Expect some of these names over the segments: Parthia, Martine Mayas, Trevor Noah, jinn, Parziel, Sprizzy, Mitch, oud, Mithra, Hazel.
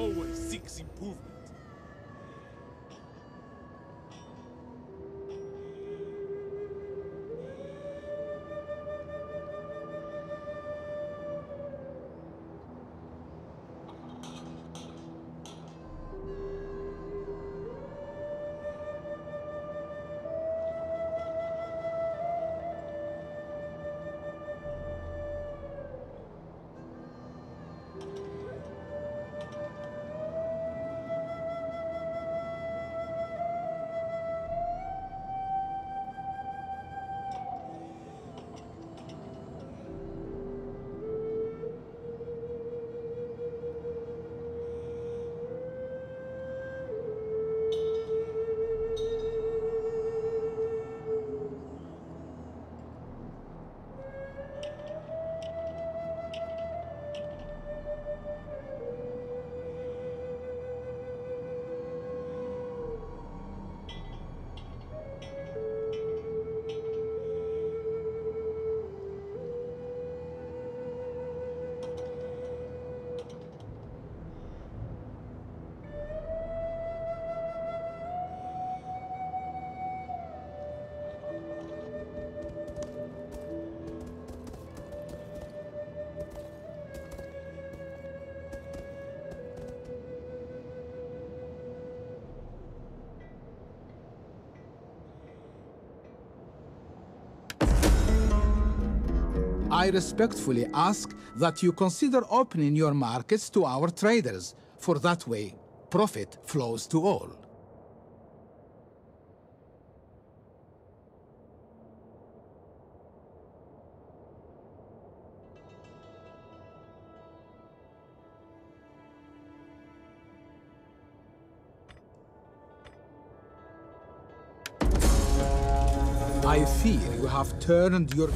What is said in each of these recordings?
always seeks improvement. I respectfully ask that you consider opening your markets to our traders, for that way, profit flows to all. I fear you have turned your...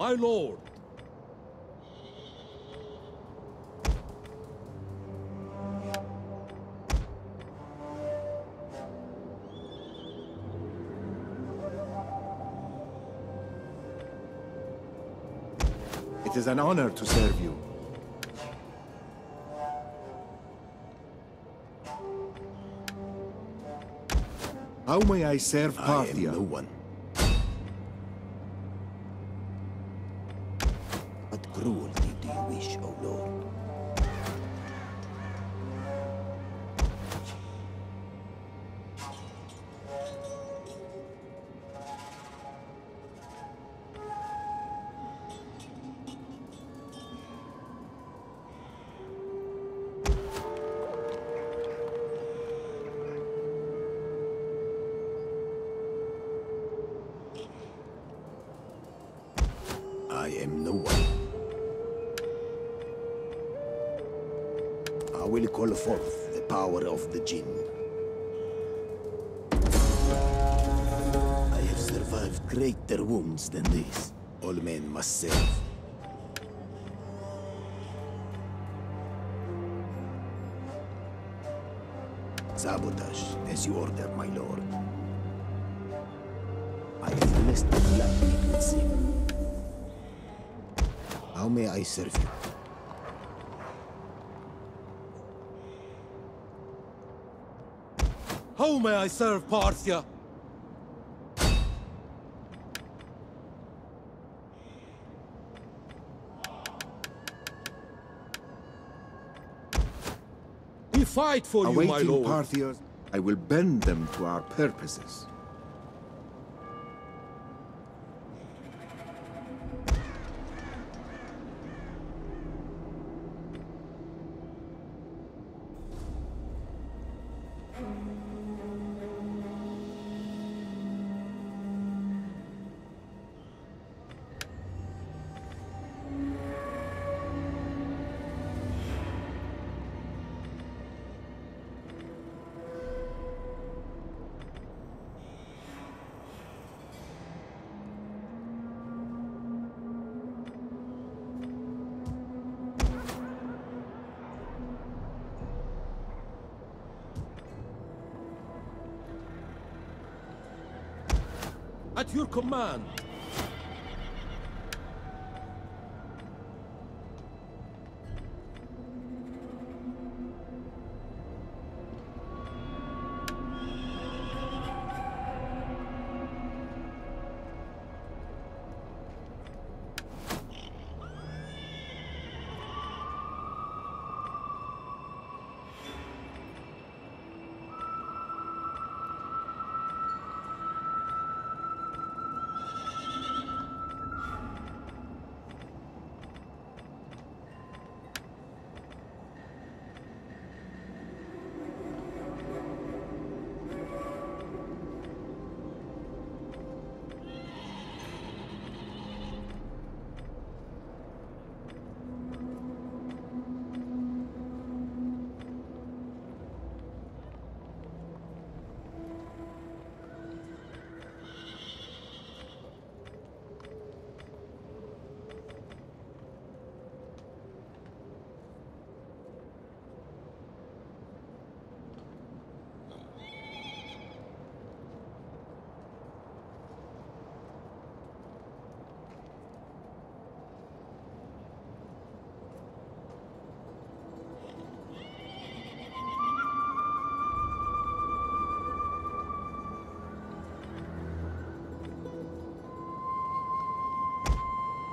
My lord! It is an honor to serve you. How may I serve Parthia? I am no one. Cruelty do you wish, O Lord? I am no one. I will call forth the power of the jinn. I have survived. have greater wounds than these. All men must serve. Sabotage, as you ordered, my lord. I am blessed with luck, it would seem. How may I serve you? How may I serve Parthia? We fight for you, my lord. Awaiting Parthia, I will bend them to our purposes. At your command.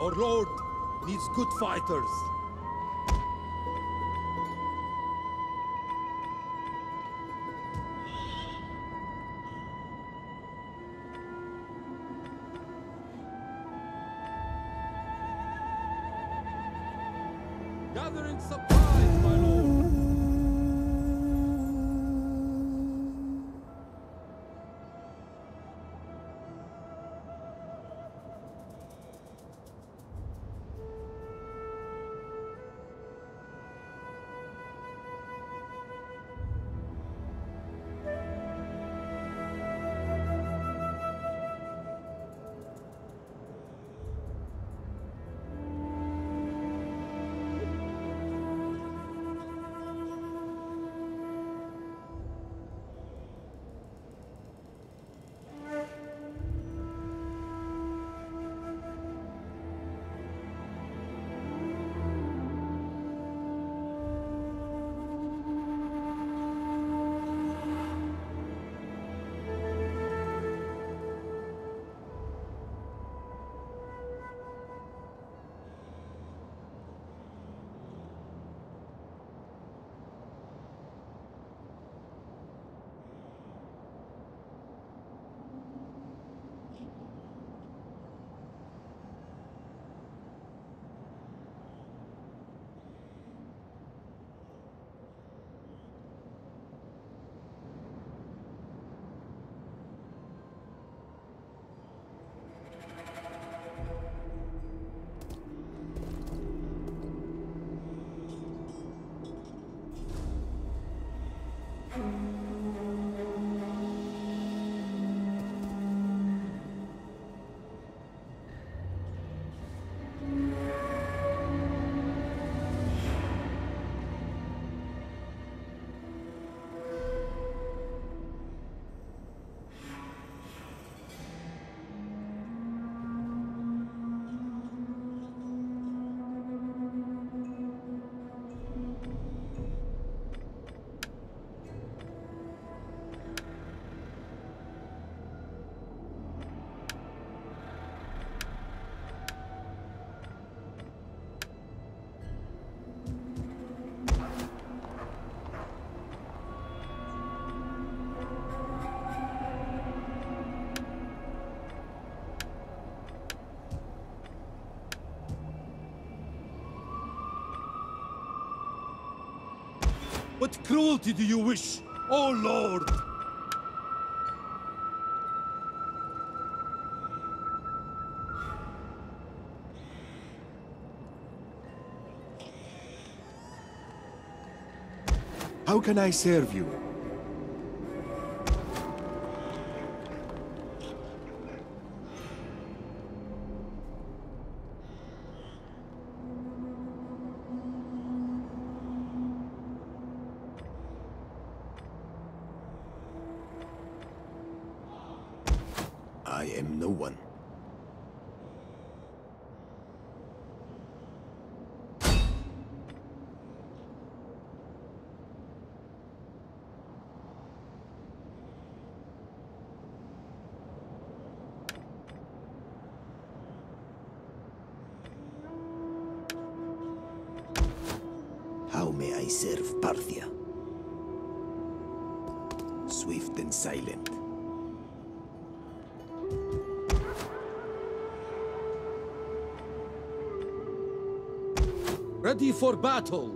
Our lord needs good fighters. Gathering supplies, my lord. What cruelty do you wish, O Lord? How can I serve you? I am no one. How may I serve Parthia? Swift and silent. Ready for battle!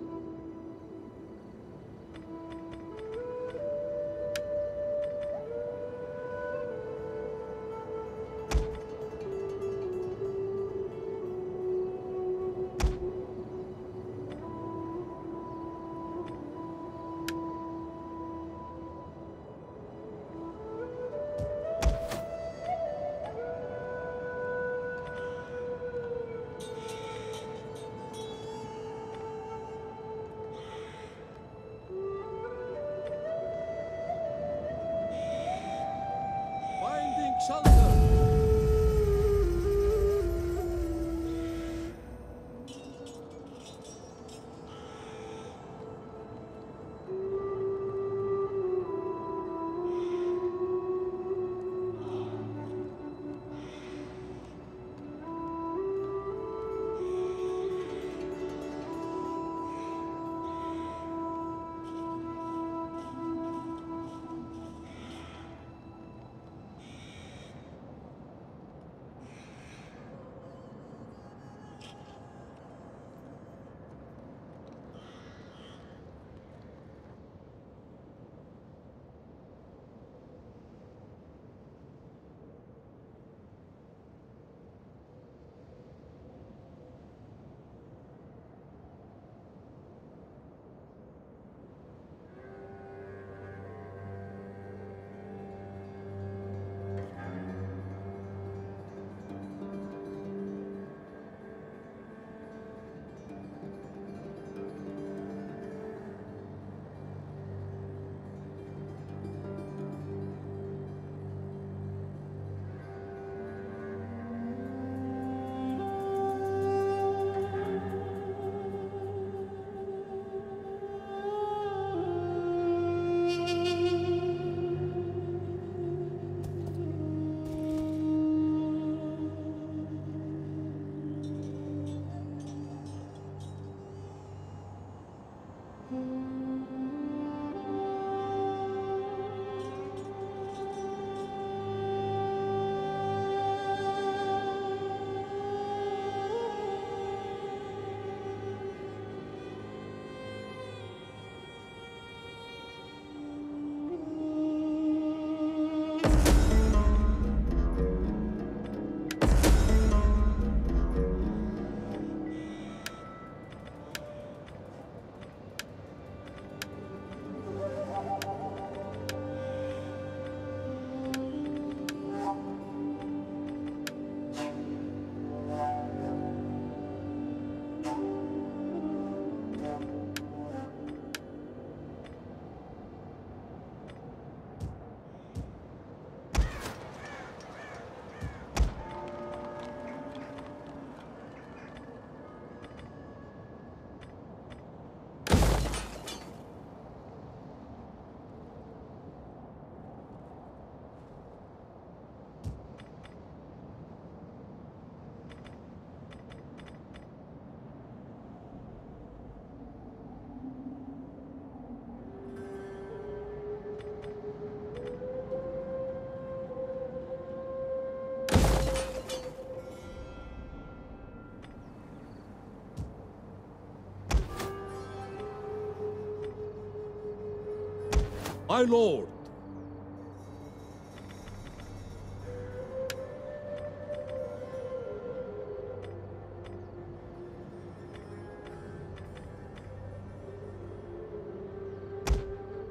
My lord.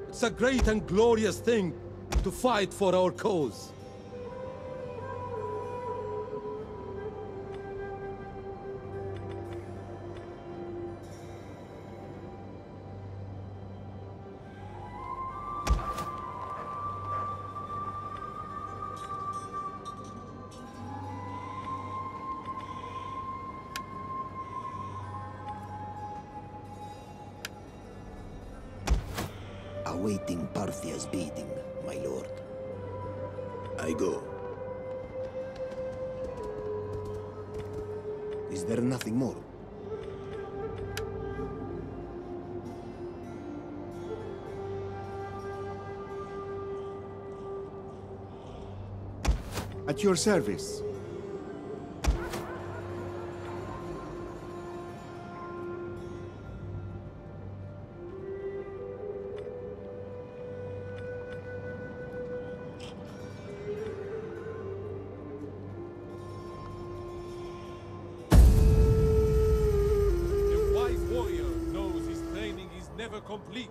It's a great and glorious thing to fight for our cause. Awaiting Parthia's bidding, my lord. I go. Is there nothing more? At your service. Complete.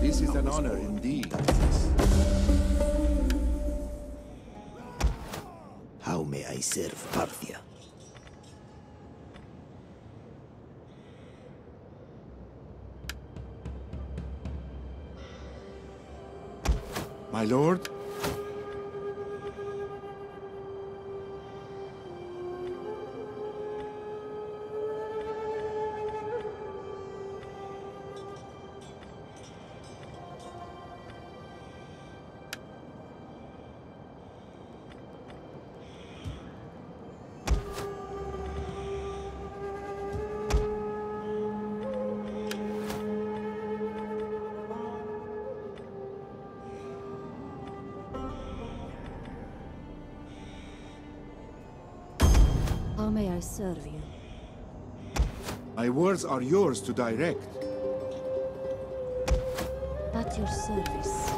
This is an honor indeed. How may I serve Parthia? My lord? How may I serve you? My words are yours to direct. At your service.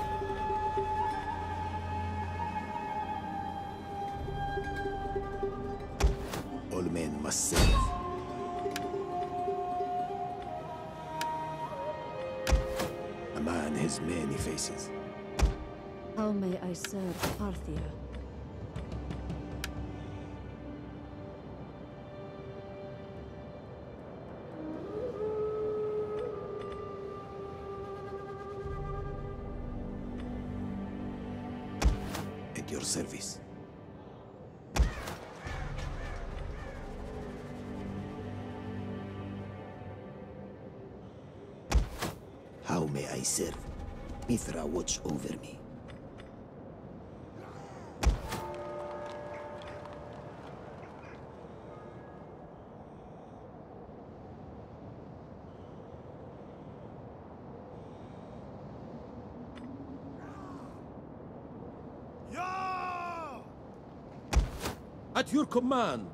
All men must serve. A man has many faces. How may I serve Parthia? at your service. How may I serve? Mithra, watch over me. At your command.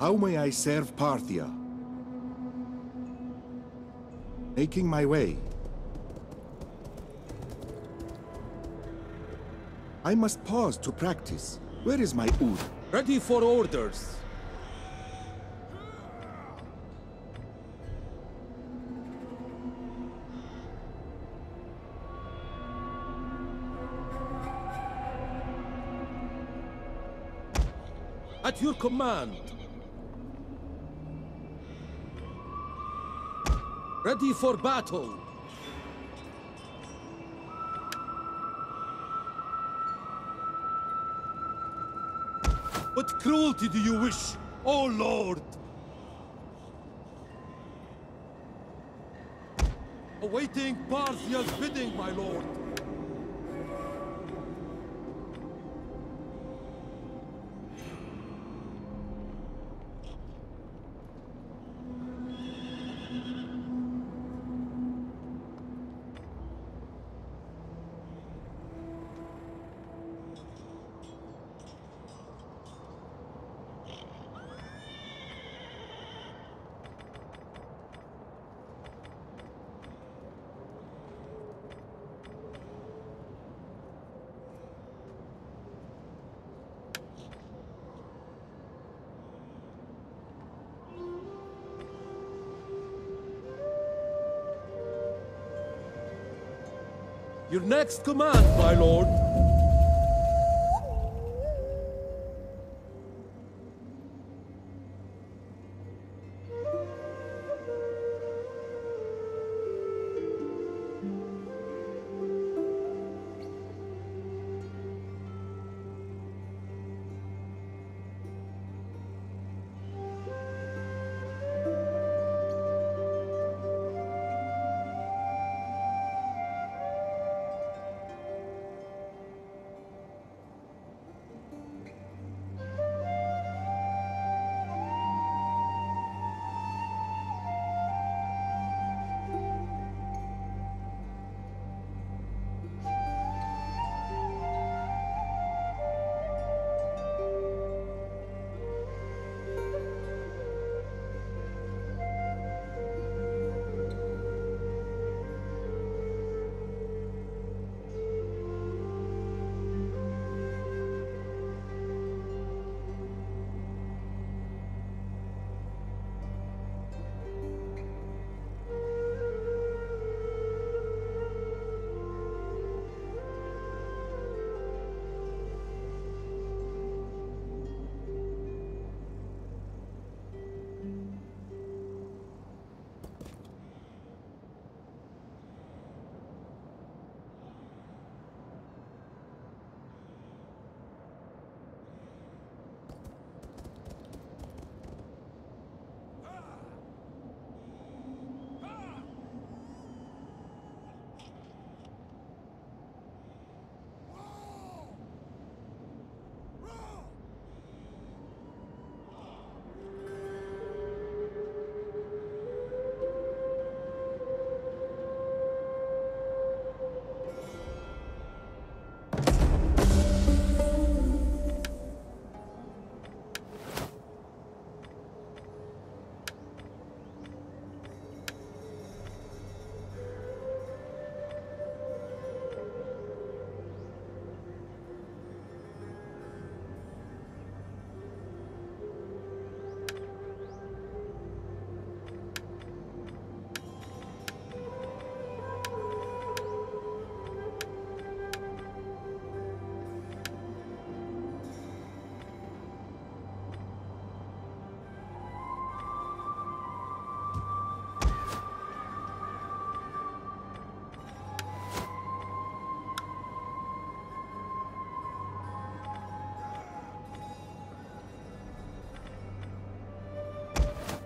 How may I serve Parthia? Making my way. I must pause to practice. Where is my oud? Ready for orders. At your command. Ready for battle! What cruelty do you wish, O Lord? Awaiting Parziel's bidding, my lord. Your next command, my lord.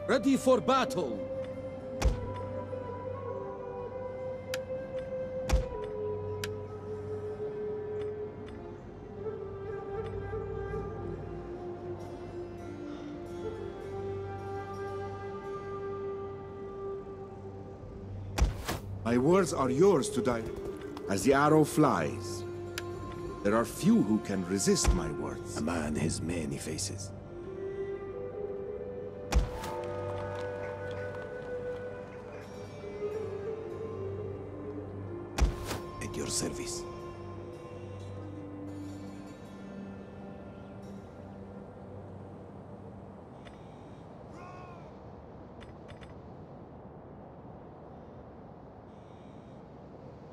Ready for battle! My words are yours to die. As the arrow flies, there are few who can resist my words. A man has many faces. At your service.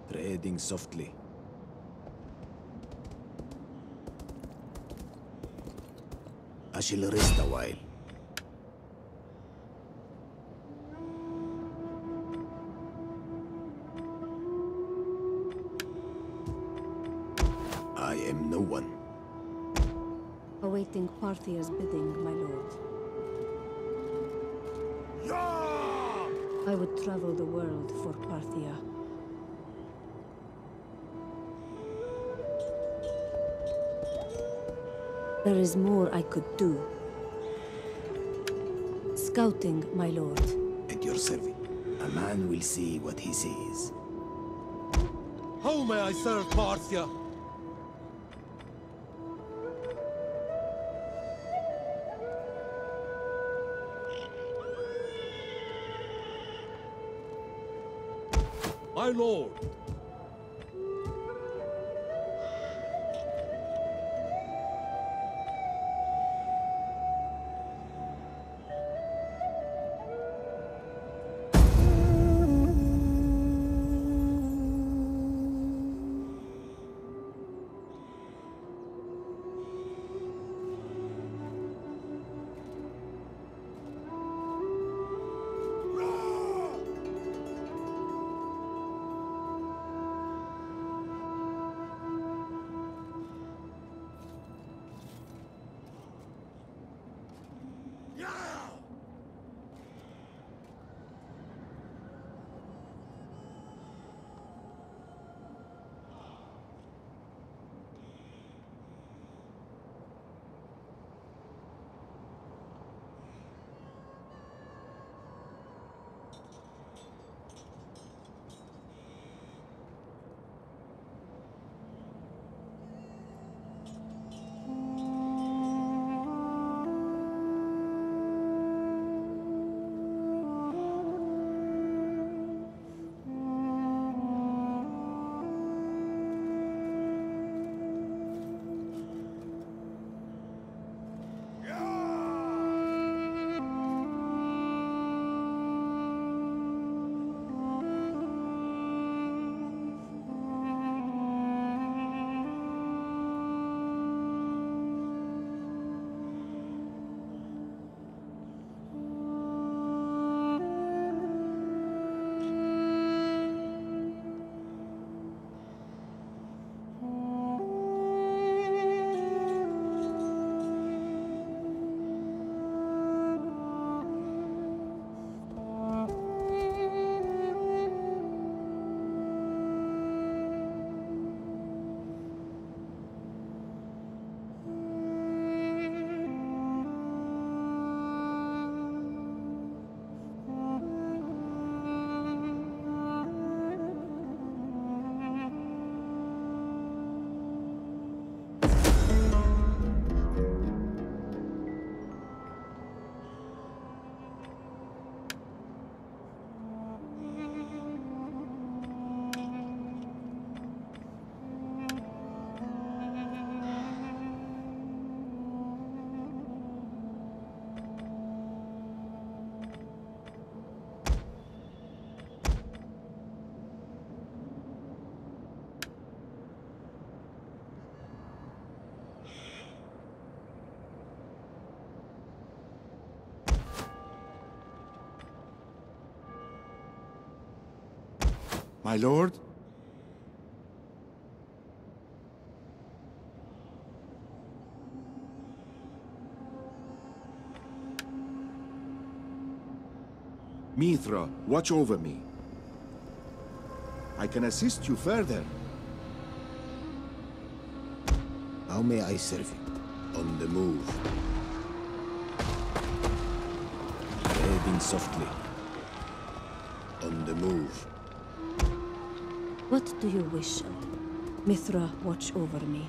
Treading softly. I shall rest a while. I am no one. Awaiting Parthia's bidding, my lord. I would travel the world for Parthia. There is more I could do. Scouting, my lord. At your service. A man will see what he sees. How may I serve Parthia? My lord. My lord? Mithra, watch over me. I can assist you further. How may I serve you? On the move. Riding softly. On the move. What do you wish? Mithra, watch over me.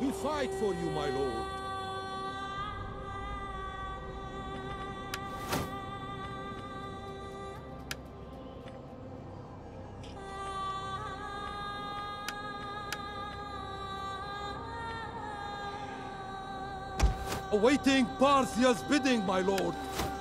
We fight for you, my lord. Awaiting Parthia's bidding, my lord.